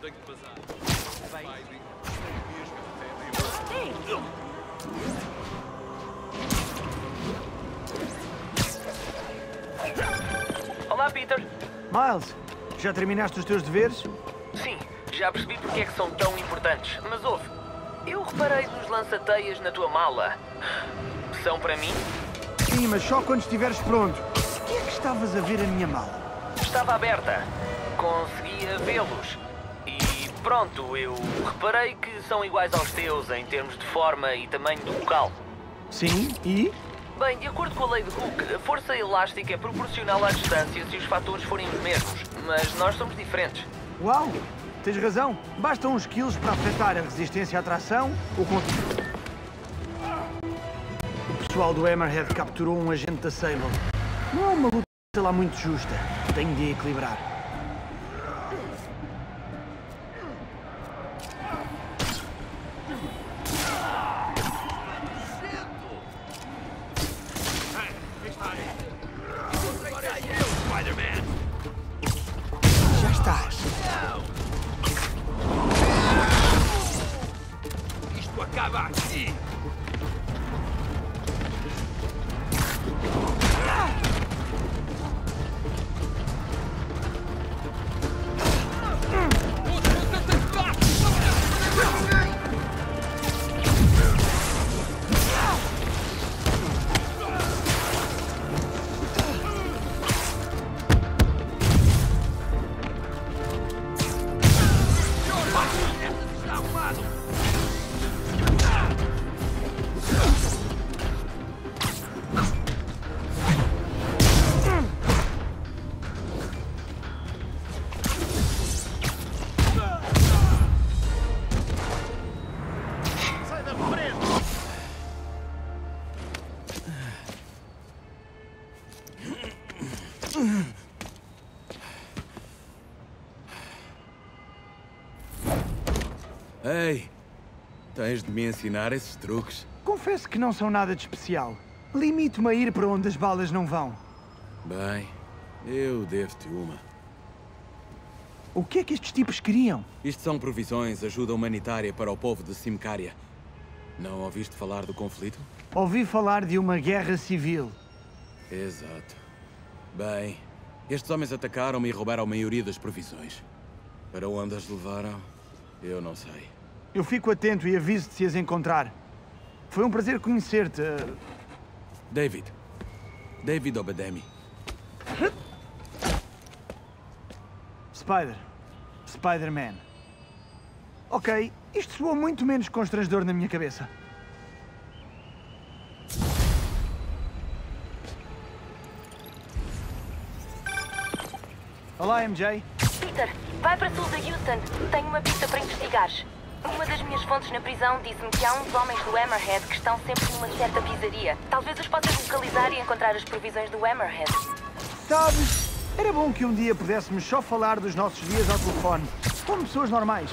Tenho de passar. Olá, Peter. Miles, já terminaste os teus deveres? Sim, já percebi porque é que são tão importantes. Mas ouve, eu reparei nos lança-teias na tua mala. São para mim? Sim, mas só quando estiveres pronto. O que é que estavas a ver a minha mala? Estava aberta. Conseguia vê-los. E pronto, eu reparei que são iguais aos teus em termos de forma e tamanho do local. Sim, e? Bem, de acordo com a lei de Hooke, a força elástica é proporcional à distância se os fatores forem os mesmos. Mas nós somos diferentes. Uau! Tens razão. Bastam uns quilos para afetar a resistência à tração ou contra... O pessoal do Hammerhead capturou um agente da Sable. Não é uma luta lá muito justa. Tenho de equilibrar. Ei, tens de me ensinar esses truques. Confesso que não são nada de especial. Limito-me a ir para onde as balas não vão. Bem, eu devo-te uma. O que é que estes tipos queriam? Isto são provisões, ajuda humanitária para o povo de Symkaria. Não ouviste falar do conflito? Ouvi falar de uma guerra civil. Exato. Bem, estes homens atacaram-me e roubaram a maioria das provisões. Para onde as levaram, eu não sei. Eu fico atento e aviso-te se as encontrar. Foi um prazer conhecer-te. David Obedemi. SPIDER-MAN. Ok, isto soou muito menos constrangedor na minha cabeça. Olá, MJ. Peter, vai para sul de Houston. Tenho uma pista para investigares. Uma das minhas fontes na prisão disse-me que há uns homens do Hammerhead que estão sempre numa certa pizzaria. Talvez os possas localizar e encontrar as provisões do Hammerhead. Sabes, era bom que um dia pudéssemos só falar dos nossos dias ao telefone, como pessoas normais.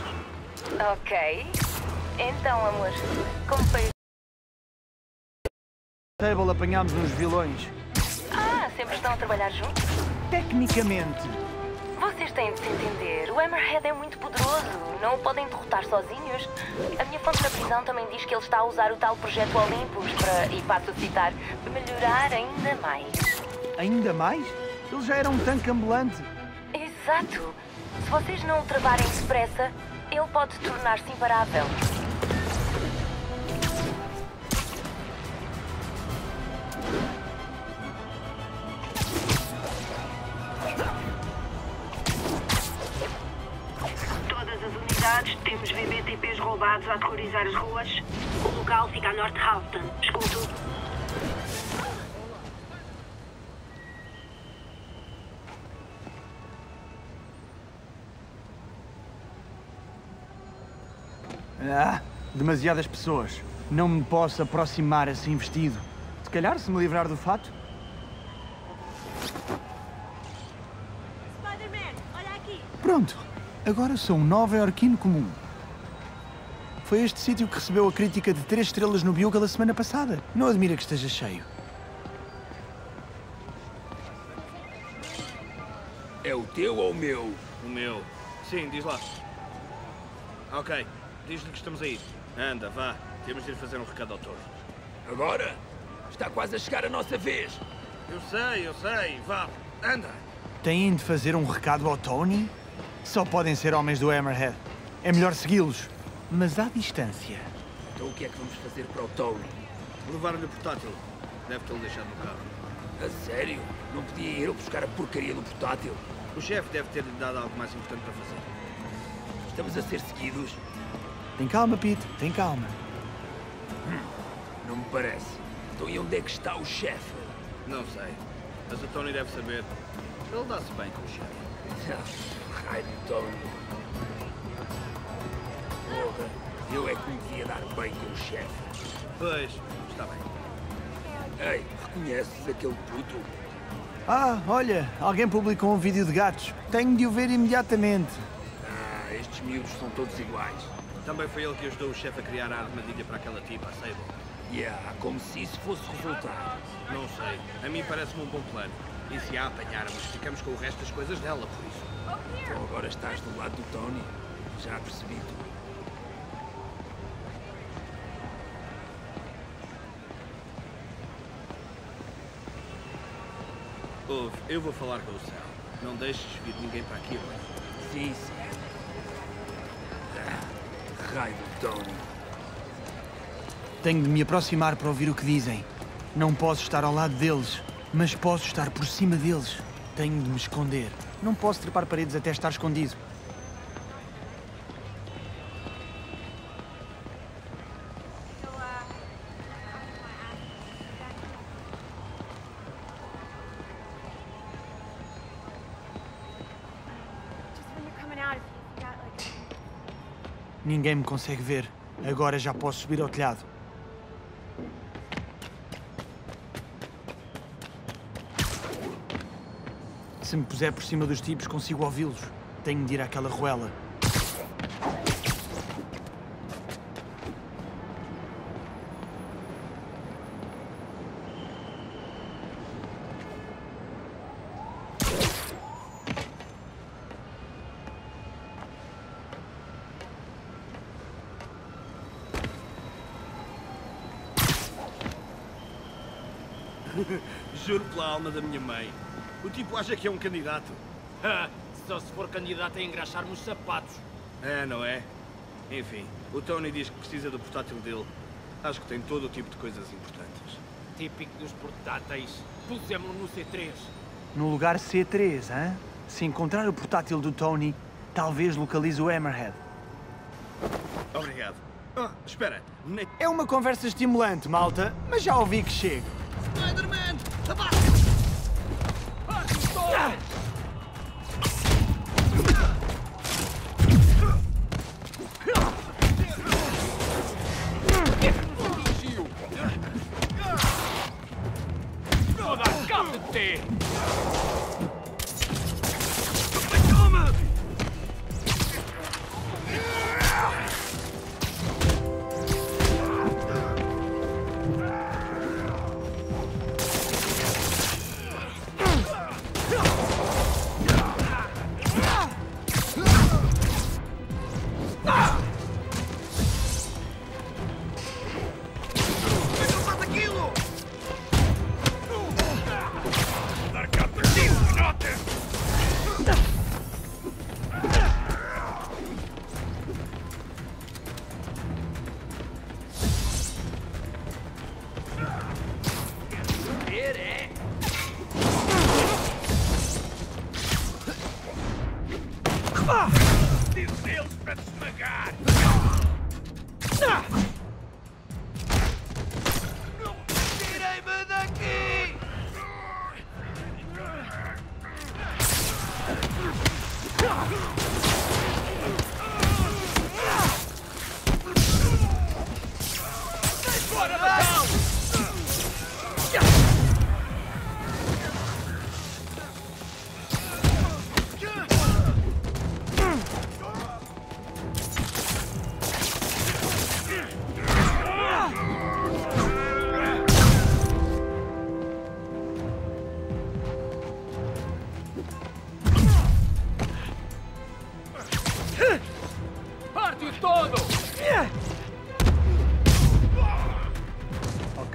Ok. Então, amor, como foi? Na Sable apanhámos uns vilões. Ah, sempre estão a trabalhar juntos? Tecnicamente. Vocês têm de se entender. O Hammerhead é muito poderoso. Não o podem derrotar sozinhos. A minha fonte da prisão também diz que ele está a usar o tal Projeto Olympus para, e passo a citar, melhorar ainda mais. Ainda mais? Ele já era um tanque ambulante. Exato. Se vocês não o travarem depressa, ele pode tornar-se imparável. Temos VBTPs roubados a aterrorizar as ruas. O local fica a norte de Halton. Escuto. Ah, demasiadas pessoas. Não me posso aproximar assim vestido. Se calhar, se me livrar do fato... Spider-Man, olha aqui! Pronto. Agora sou um nova-iorquino comum. Foi este sítio que recebeu a crítica de 3 estrelas no Bugle a semana passada. Não admira que esteja cheio. É o teu ou o meu? O meu. Sim, diz lá. Ok, diz-lhe que estamos aí. Anda, vá. Temos de ir fazer um recado ao touro. Agora? Está quase a chegar a nossa vez. Eu sei. Vá, anda. Têm de fazer um recado ao Tony? Só podem ser homens do Hammerhead. É melhor segui-los, mas à distância. Então o que é que vamos fazer para o Tony? Levar-lhe o portátil. Deve tê-lo deixado no carro. A sério? Não podia ir buscar a porcaria do portátil? O chefe deve ter-lhe dado algo mais importante para fazer. Estamos a ser seguidos. Tem calma, Pete. Tem calma. Não me parece. Então e onde é que está o chefe? Não sei. Mas o Tony deve saber. Ele dá-se bem com o chefe. Ai, Tony. Eu é que me devia dar bem com o chefe. Pois, está bem. Ei, reconheces aquele puto? Ah, olha, alguém publicou um vídeo de gatos. Tenho de o ver imediatamente. Ah, estes miúdos são todos iguais. Também foi ele que ajudou o chefe a criar a armadilha para aquela tipa, a Sable. Yeah, como se isso fosse resultar. Não sei, a mim parece-me um bom plano. E se a apanharmos, ficamos com o resto das coisas dela, por isso. Então agora estás do lado do Tony. Já percebi tudo. Ouve, eu vou falar com o céu. Não deixes vir ninguém para aqui agora. Sim. Ah, raio de Tony. Tenho de me aproximar para ouvir o que dizem. Não posso estar ao lado deles, mas posso estar por cima deles. Tenho de me esconder. Não posso trepar paredes até estar escondido. Ninguém me consegue ver. Agora já posso subir ao telhado. Se me puser por cima dos tipos, consigo ouvi-los. Tenho de ir àquela ruela. Juro pela alma da minha mãe. O tipo acha que é um candidato. Só se for candidato a engraxar-me os sapatos. É, não é? Enfim, o Tony diz que precisa do portátil dele. Acho que tem todo o tipo de coisas importantes. Típico dos portáteis. Pusemos-lo no C3. No lugar C3, hã? Se encontrar o portátil do Tony, talvez localize o Hammerhead. Obrigado. Oh, espera. É uma conversa estimulante, malta, mas já ouvi que chego. SPIDER-MAN! Toda a capa de ti!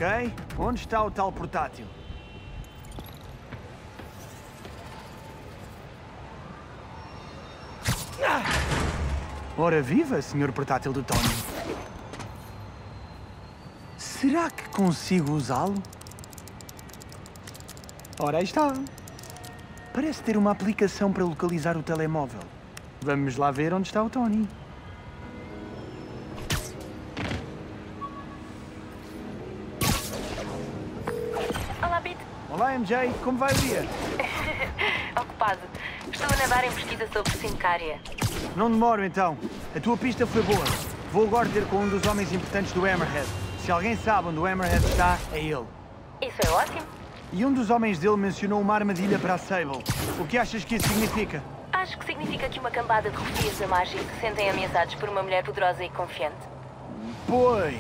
Ok? Onde está o tal portátil? Ora viva, senhor portátil do Tony. Será que consigo usá-lo? Ora, aí está. Parece ter uma aplicação para localizar o telemóvel. Vamos lá ver onde está o Tony. Olá, Pete. Olá, MJ. Como vai o dia? Ocupado. Estou a nadar em pesquisa sobre Symkaria. Não demoro, então. A tua pista foi boa. Vou agora ter com um dos homens importantes do Hammerhead. Se alguém sabe onde o Hammerhead está, é ele. Isso é ótimo. E um dos homens dele mencionou uma armadilha para a Sable. O que achas que isso significa? Acho que significa que uma cambada de rufias da magia se sentem ameaçados por uma mulher poderosa e confiante. Pois...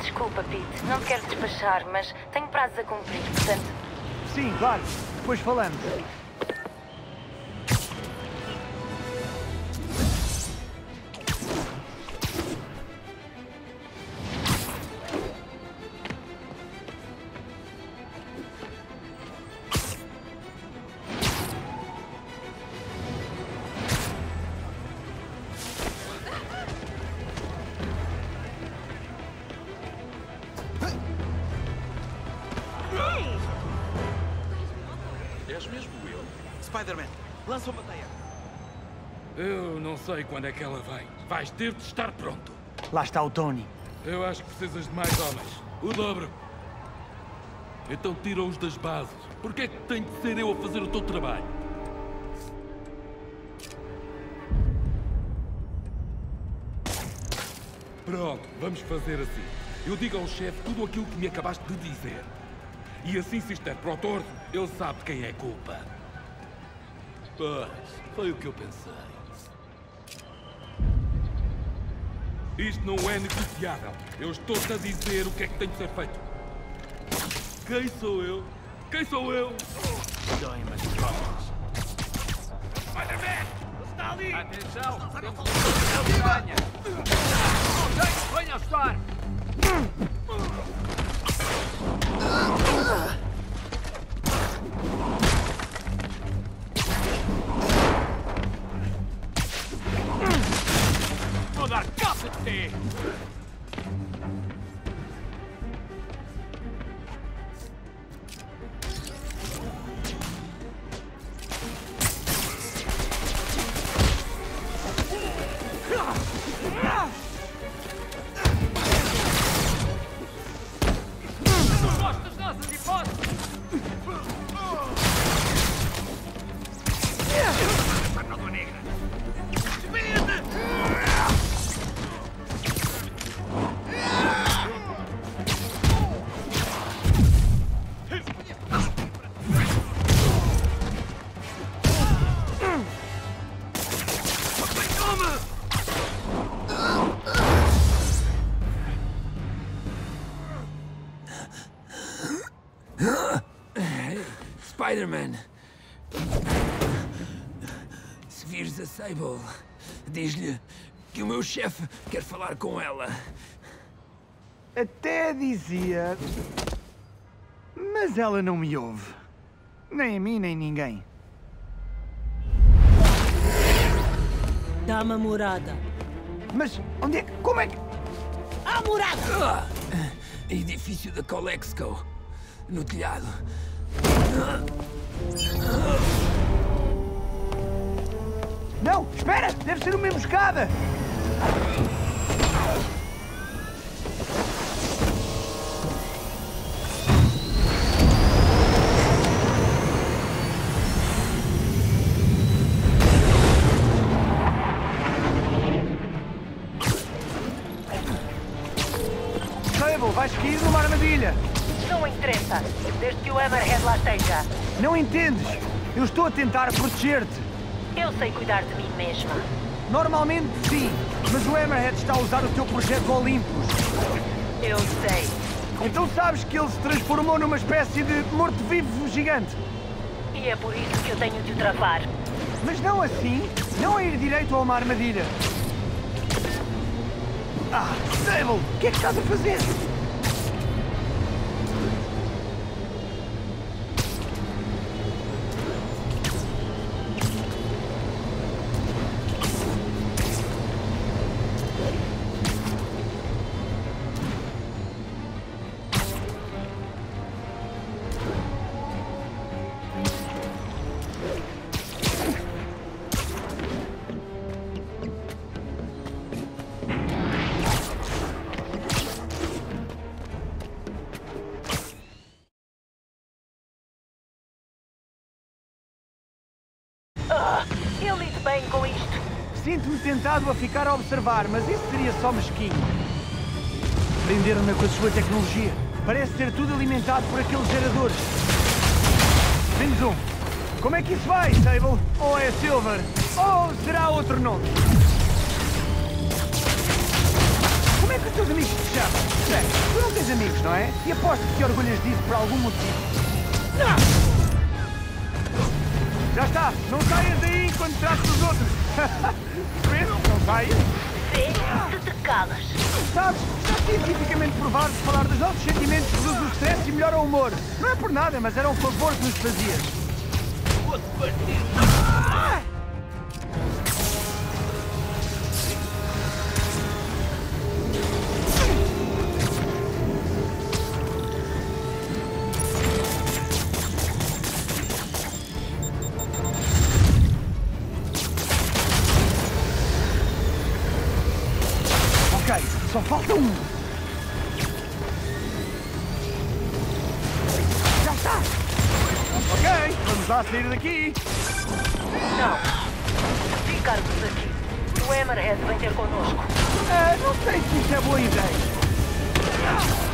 Desculpa, Pete. Não te quero despachar, mas tenho prazos a cumprir, portanto... Sim, claro. Depois falamos. SPIDER-MAN, lança uma bateia. Eu não sei quando é que ela vem. Vais ter de estar pronto. Lá está o Tony. Eu acho que precisas de mais homens. O dobro. Então tira-os das bases. Porquê é que tenho de ser eu a fazer o teu trabalho? Pronto, vamos fazer assim. Eu digo ao chefe tudo aquilo que me acabaste de dizer. E assim, se isto é para o torto, ele sabe quem é a culpa. Pois, foi o que eu pensei. Isto não é negociável. Eu estou-te a dizer o que é que tem de ser feito. Quem sou eu? Quem sou eu? Dói-me as costas. Spider-Man! Está ali! Atenção! Venha! Venha ajudar! Vou dar capa de ti! Spider-Man, se vires a Sable, diz-lhe que o meu chefe quer falar com ela. Até dizia, mas ela não me ouve. Nem a mim, nem ninguém. Dá-me a morada. Mas onde é que... como é que... A morada! Edifício da Colexco, no telhado. Não! Espera! Deve ser uma emboscada! Sable, vais cair numa armadilha! Não interessa, desde que o Hammerhead lá esteja. Não entendes? Eu estou a tentar proteger-te. Eu sei cuidar de mim mesma. Normalmente sim, mas o Hammerhead está a usar o teu projeto Olympus. Eu sei. Então sabes que ele se transformou numa espécie de morto-vivo gigante. E é por isso que eu tenho de o travar. Mas não assim, não a ir direito a uma armadilha. Ah, Sable, o que é que estás a fazer? lido bem com isto. Sinto-me tentado a ficar a observar, mas isso seria só mesquinho. Prenderam-na com a sua tecnologia. Parece ser tudo alimentado por aqueles geradores. Menos um. Como é que isso vai, Sable? Ou é Silver? Ou será outro nome? Como é que os teus amigos te chamam? Bem, tu não tens amigos, não é? E aposto que te orgulhas disso por algum motivo. Não! Já está! Não saias daí quando tratas dos outros! Não saias! Vê, tu te calas! Sabes, está cientificamente provado que falar dos nossos sentimentos reduz o stress e melhora o humor. Não é por nada, mas era um favor que nos fazias. Vou-te partir! Ah! Só falta um! Já está! Ok, vamos lá sair daqui! Não! Ficarmos aqui! O Hammerhead vem ter connosco! Ah, não sei se isso é boa ideia! Ah!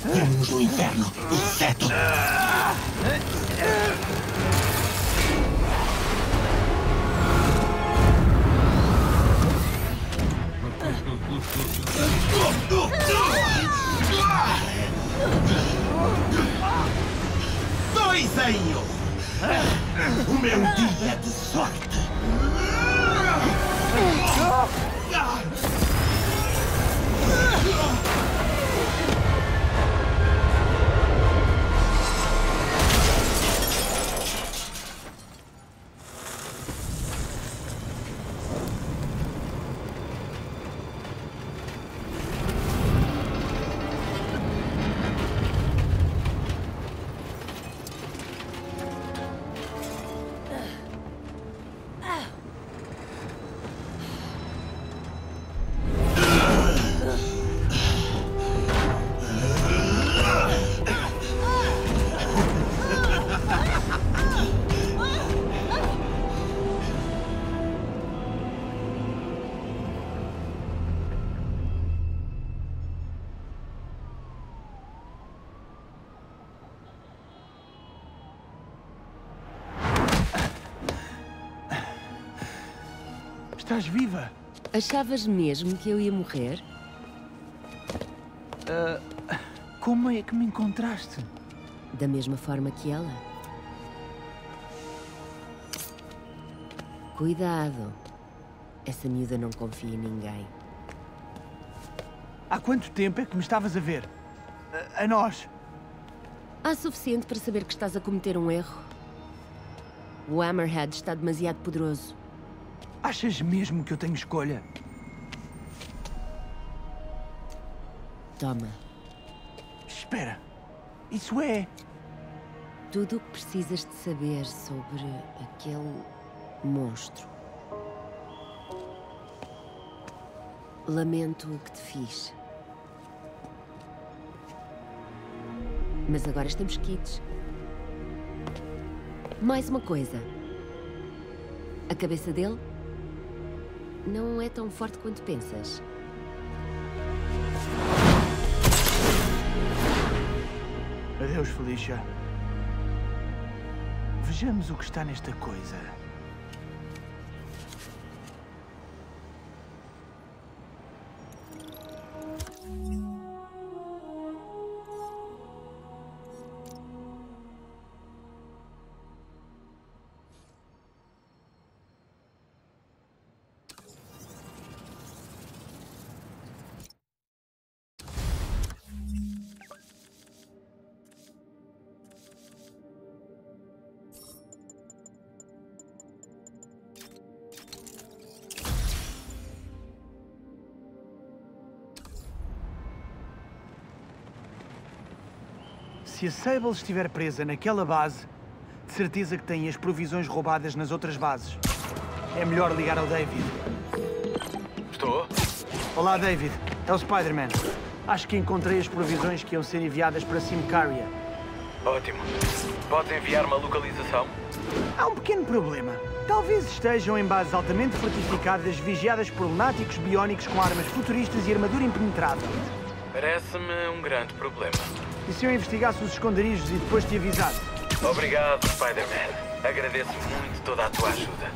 Vivemos no inferno, inseto! Dois anos! O meu dia de sorte! Estás viva? Achavas mesmo que eu ia morrer? Como é que me encontraste? Da mesma forma que ela. Cuidado. Essa miúda não confia em ninguém. Há quanto tempo é que me estavas a ver? A nós? Há suficiente para saber que estás a cometer um erro. O Hammerhead está demasiado poderoso. Achas mesmo que eu tenho escolha? Toma. Espera. Isso é... tudo o que precisas de saber sobre aquele monstro. Lamento o que te fiz. Mas agora estamos quites. Mais uma coisa. A cabeça dele... não é tão forte quanto pensas. Adeus, Felicia. Vejamos o que está nesta coisa. Se a Sable estiver presa naquela base, de certeza que tem as provisões roubadas nas outras bases. É melhor ligar ao David. Estou? Olá, David. É o Spider-Man. Acho que encontrei as provisões que iam ser enviadas para Symkaria. Ótimo. Podes enviar uma localização? Há um pequeno problema. Talvez estejam em bases altamente fortificadas, vigiadas por lunáticos biónicos com armas futuristas e armadura impenetrável. Parece-me um grande problema. E se eu investigasse os esconderijos e depois te avisasse? Obrigado, Spider-Man. Agradeço muito toda a tua ajuda.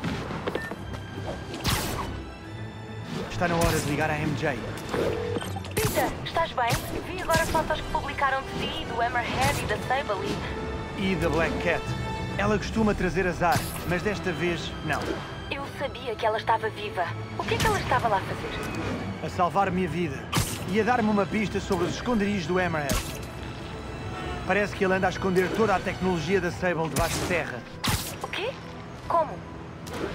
Está na hora de ligar à MJ. Peter, estás bem? Vi agora fotos que publicaram de ti, do Hammerhead e da Sable e... e da Black Cat. Ela costuma trazer azar, mas desta vez, não. Eu sabia que ela estava viva. O que é que ela estava lá a fazer? A salvar minha vida. E a dar-me uma pista sobre os esconderijos do Hammerhead. Parece que ele anda a esconder toda a tecnologia da Sable debaixo de terra. O quê? Como?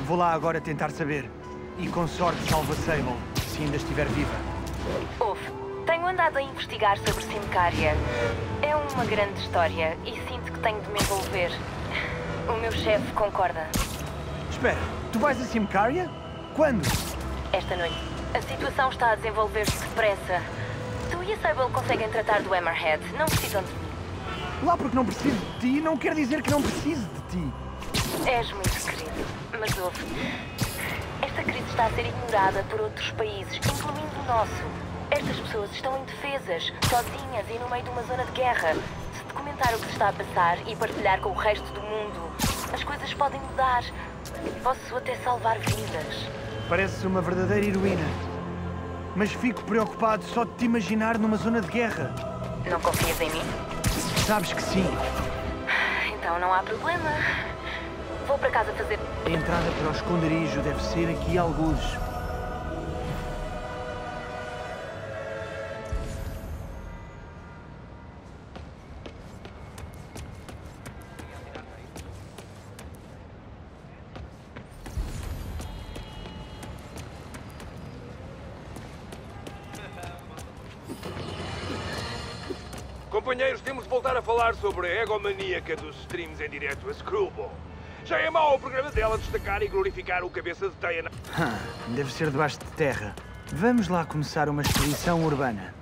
Vou lá agora tentar saber. E com sorte salvo a Sable, se ainda estiver viva. Ouve, tenho andado a investigar sobre Symkaria. É uma grande história e sinto que tenho de me envolver. O meu chefe concorda. Espera, tu vais a Symkaria? Quando? Esta noite. A situação está a desenvolver-se depressa. Tu e a Sable conseguem tratar do Hammerhead. Não precisam de mim. Lá porque não preciso de ti, não quer dizer que não precise de ti. És muito querido, mas ouve. Esta crise está a ser ignorada por outros países, incluindo o nosso. Estas pessoas estão indefesas, sozinhas e no meio de uma zona de guerra. Se documentar o que está a passar e partilhar com o resto do mundo, as coisas podem mudar. Posso até salvar vidas. Pareces uma verdadeira heroína. Mas fico preocupado só de te imaginar numa zona de guerra. Não confias em mim? Sabes que sim. Então não há problema. Vou para casa fazer... A entrada para o esconderijo deve ser aqui a algures. Companheiros, temos de voltar a falar sobre a egomaníaca dos streams em direto a Screwball. Já é mau o programa dela destacar e glorificar o cabeça de teia na... Deve ser debaixo de terra. Vamos lá começar uma expedição urbana.